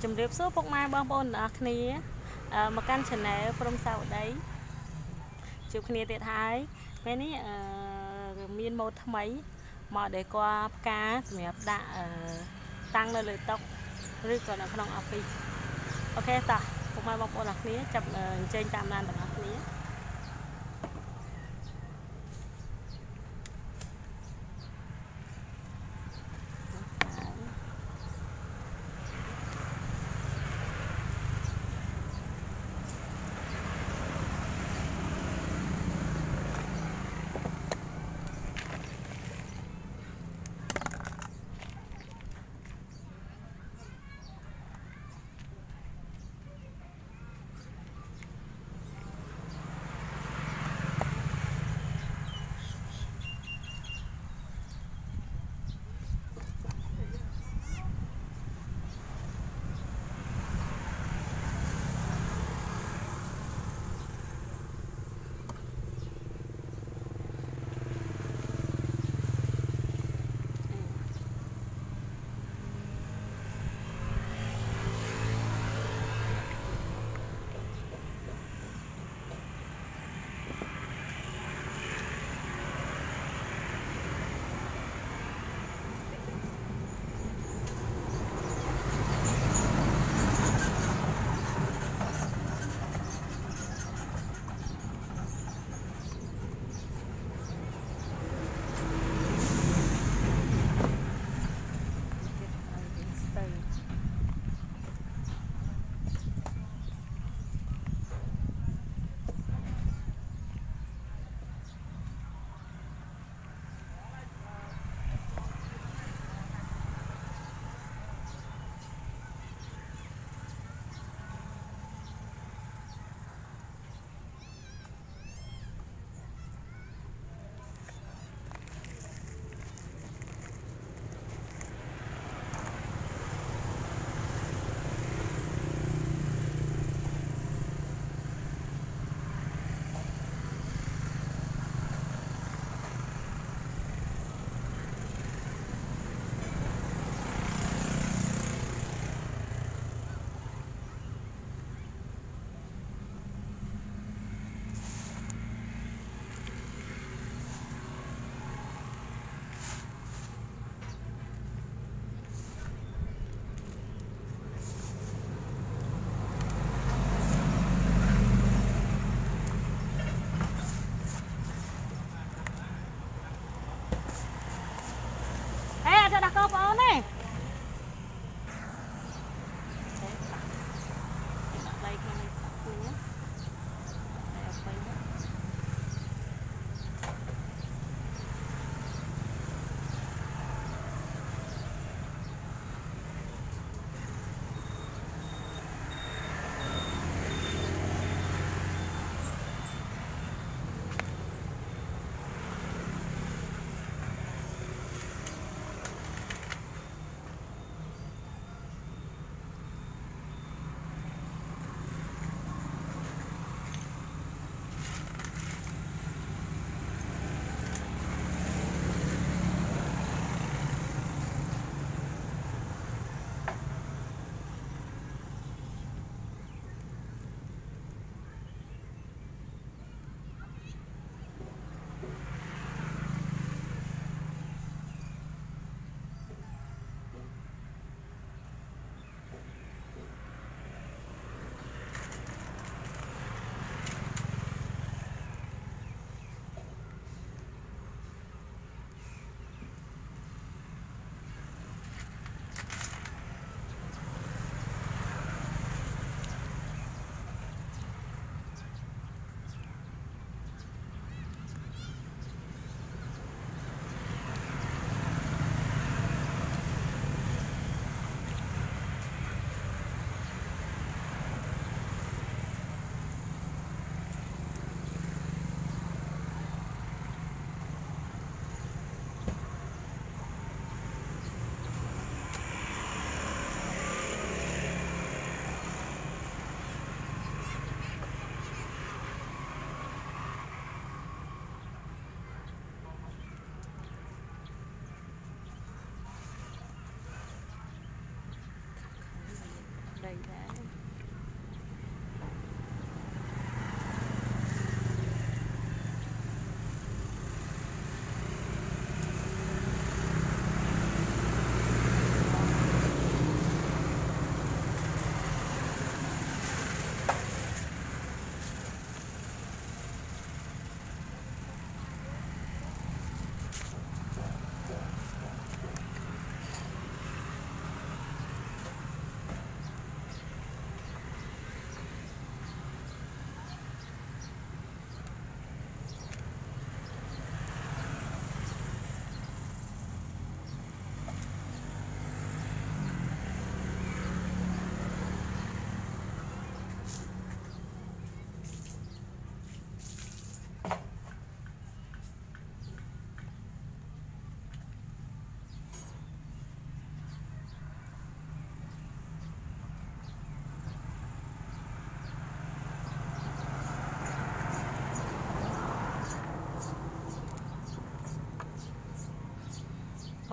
Chấm rệp số phong mai băng bồn ở khné mà căn chấn này phong sao đấy chụp khné tiệt thái mấy ní miên một mấy mà để qua cá mẹ đã tăng lên lời tóc rồi còn là con ốc đi ok ta phong mai băng bồn ở khné chấm trên tam lan ở khné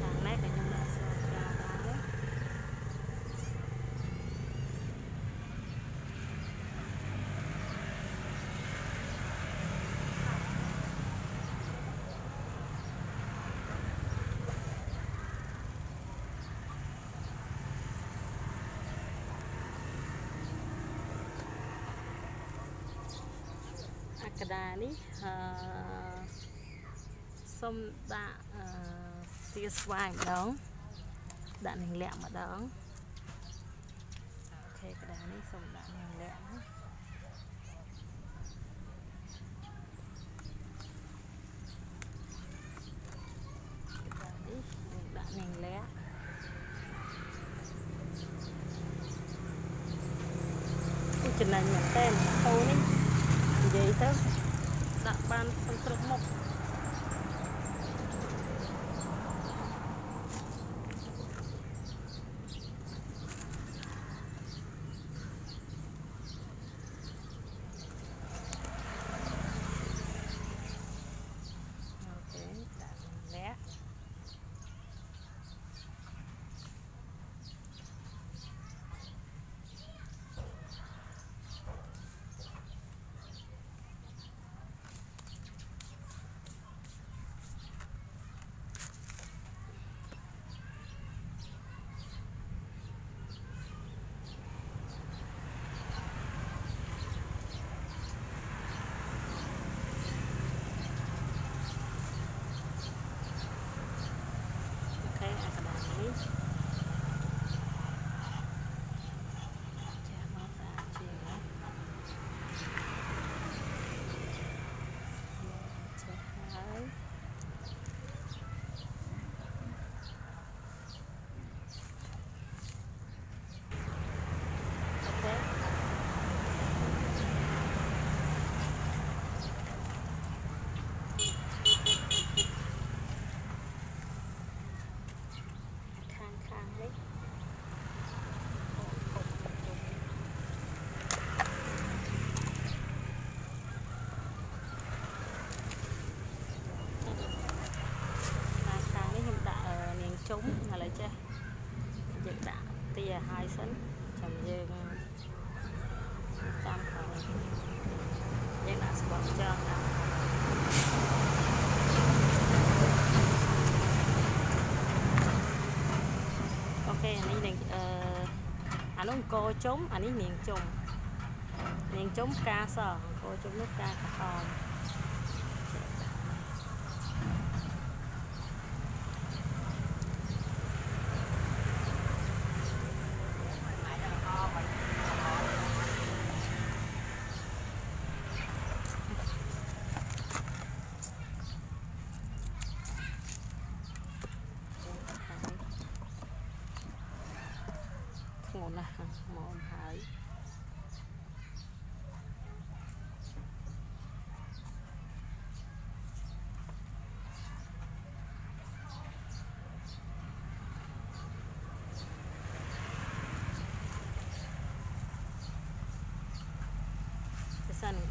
sáng nay mình làm sả cá đấy Kedali, xong đã tia xoài mà đóng, đã hình lẹm mà đóng. Ok, Kedali xong đã hình lẹm. Kedali đã hình lẹm. Ôi chừng này nhặt tên thâu đi. Vậy đó đặt bàn phân trục mục cô trúng anh ấy miệng trúng ca sờ cô trúng nước ca còn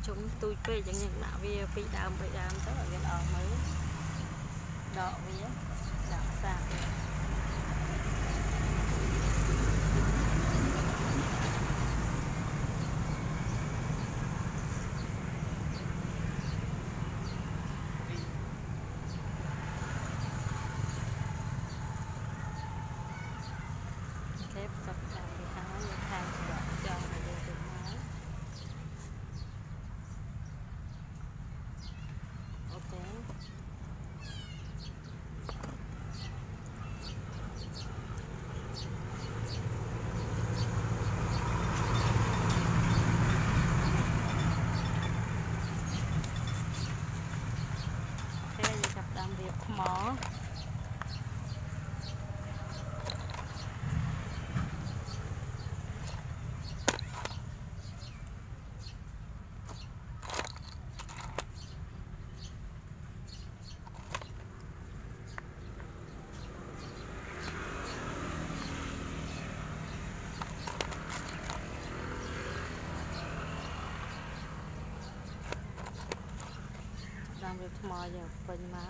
chúng tôi về chẳng những là về bị đam tất cả việc ở mới đỏ vía đỏ sạc kép tập làm thì háo những hàng cho รียบหมอมออย่างเป็นม้า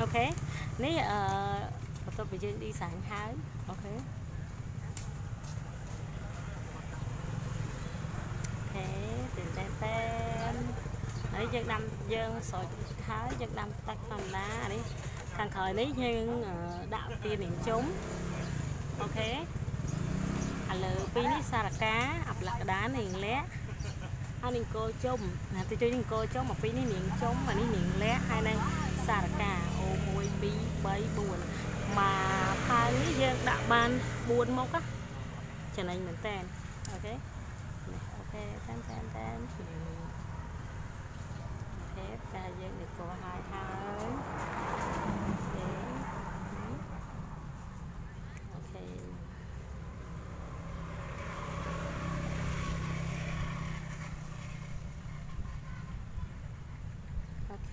โอเคนี่ตัวไปยืนดีสายท้ายโอเคโอเคตื่นเต้นเต้นนี่ยืนนำยืนสอยท้ายยืนนำตักน้ำน้านี่ทางขอยนี่ยืนดักตีนิงจุ้มโอเคอันเลือปีนี่สาระก้าอับหลักด้านนิงเละอันนิงโกจุ้มนะตัวนิงโกจุ้มอับปีนี่นิงจุ้มอันนี้นิงเละให้นางสารกาโอโมยปีใบบุญมาพายนี้เยอะดักบานบุญมกะเจนนี่เหมือนแตนโอเคโอเคแตนแตนแตนโอเคกาเยอะหนึ่งตัวหายหายโอเคโอเค